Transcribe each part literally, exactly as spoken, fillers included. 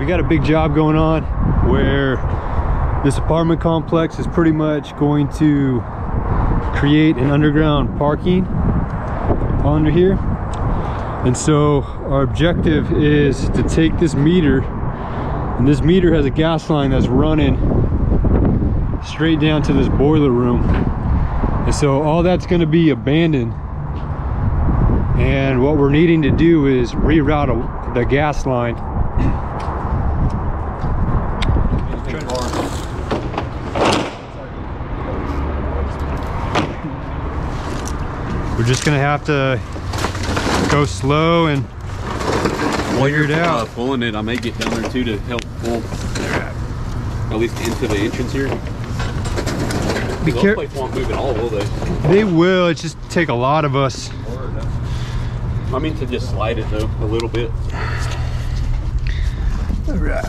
we got a big job going on where this apartment complex is pretty much going to create an underground parking under here. And so our objective is to take this meter, and this meter has a gas line that's running straight down to this boiler room. And so all that's going to be abandoned, and what we're needing to do is reroute the gas line. We're just gonna have to go slow and figure it out. Uh, pulling it, I may get down there too to help pull, at least into the entrance here. Be careful. Those plates won't move at all, will they? They will. It just take a lot of us. I mean to just slide it though a little bit. All right.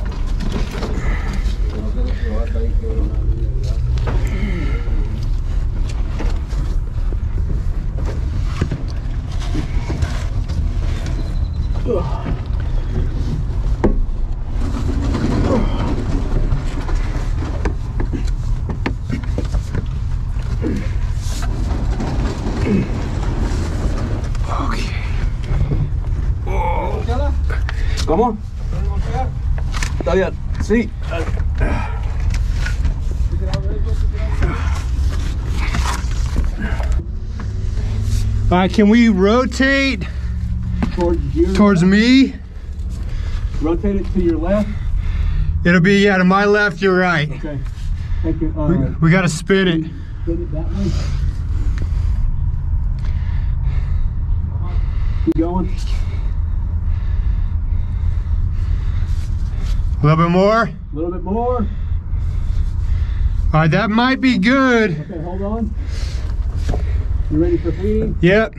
Come on. Oh yeah, see. Uh, All right, can we rotate towards, you, towards me? Rotate it to your left. It'll be, yeah, to my left, your right. Okay. Take it, uh, we, we gotta spin it. Spin it that way. Keep going. A little bit more. A little bit more. All right, that might be good. Okay, hold on. You ready for feeding? Yep.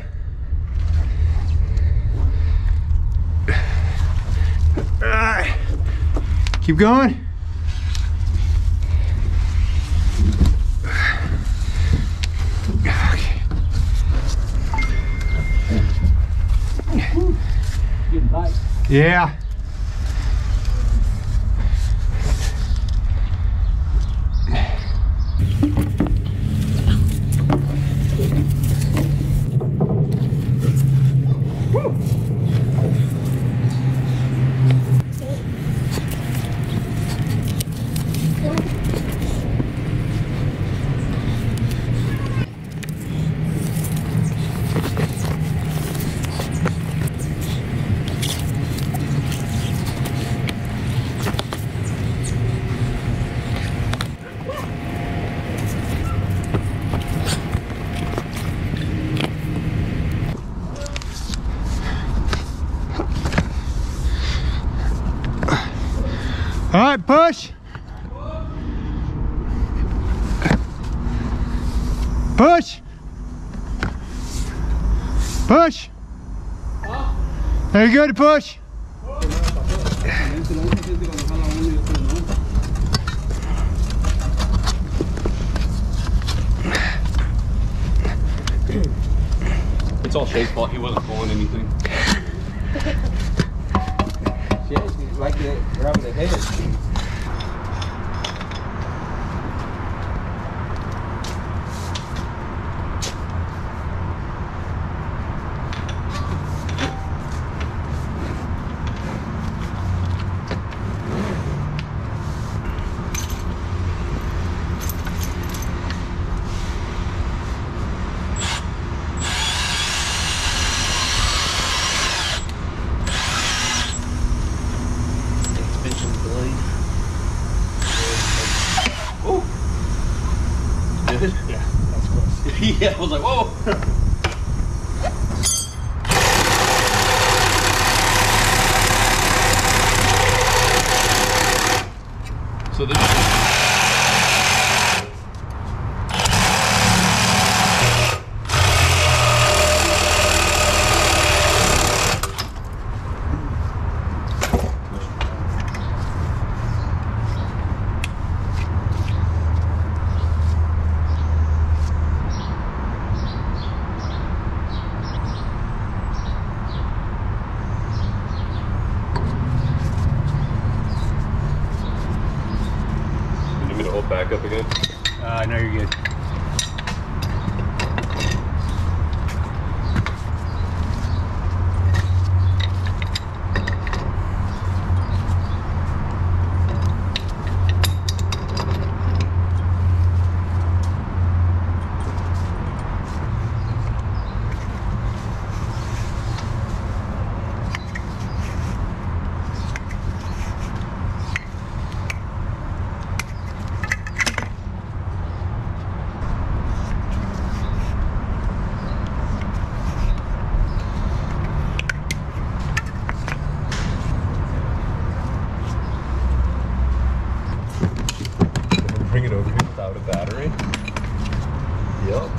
All right. Keep going. Okay. Getting tight. Yeah. All right, push. Push. Push. There you go to push. It's all Shay's fault. He wasn't pulling anything. Like it, grabbing the head. Yeah, that's close. Yeah, I was like, whoa! So this back up again? Uh, no, you're good. Bring it over here without a battery. Yep.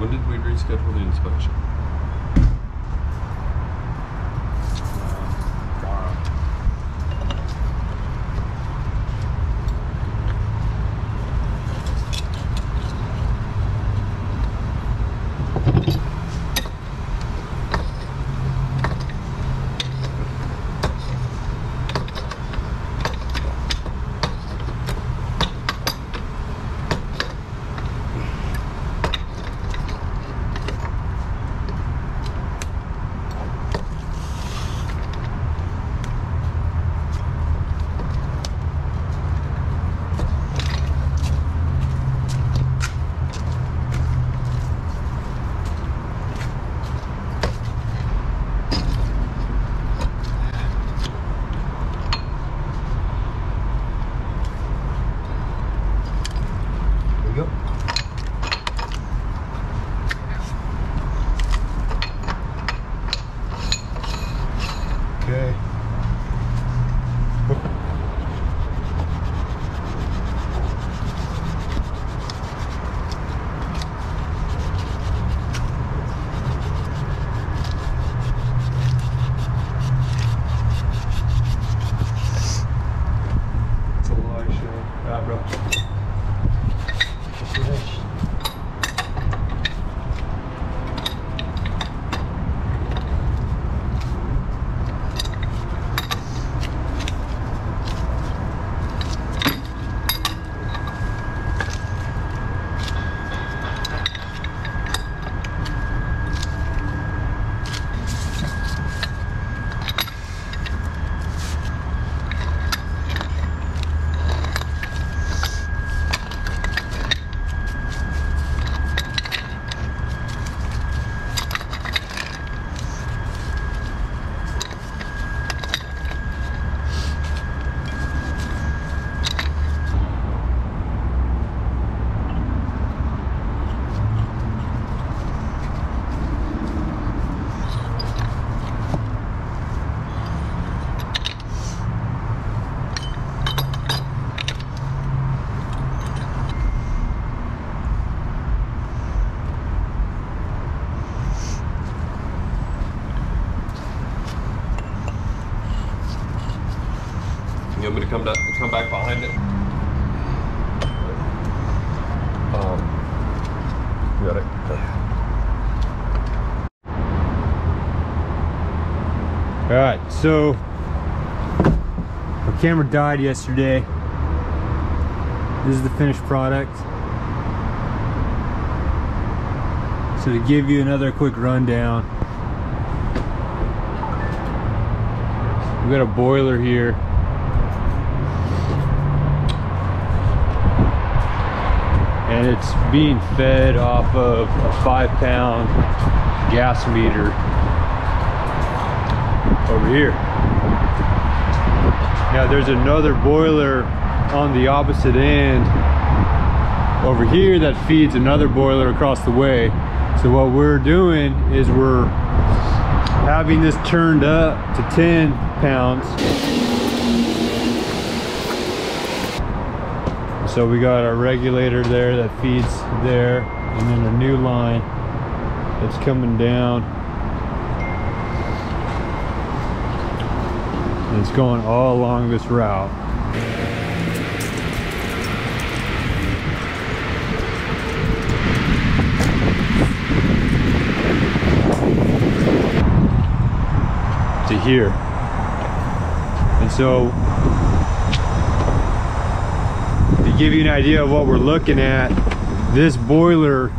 When did we reschedule the inspection? You want me to come down, come back behind it? Um, you got it. All right, so our camera died yesterday. This is the finished product. So to give you another quick rundown, we've got a boiler here. And it's being fed off of a five pound gas meter over here. Now there's another boiler on the opposite end over here that feeds another boiler across the way. So what we're doing is we're having this turned up to ten pounds. So we got our regulator there that feeds there, and then a new line that's coming down. And it's going all along this route. To here. And so give you an idea of what we're looking at, this boiler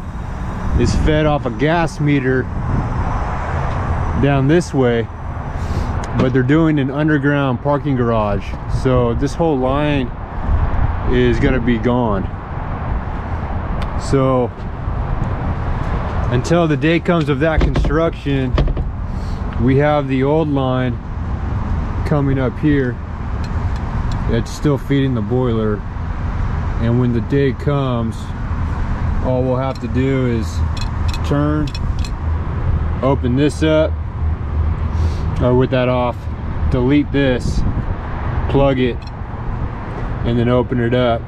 is fed off a gas meter down this way, but they're doing an underground parking garage, so this whole line is going to be gone. So until the day comes of that construction, we have the old line coming up here that's still feeding the boiler. And when the day comes, all we'll have to do is turn, open this up, or with that off, delete this, plug it, and then open it up,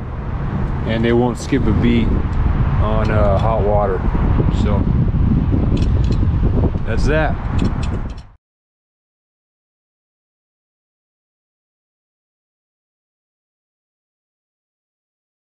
and they won't skip a beat on uh, hot water. So that's that.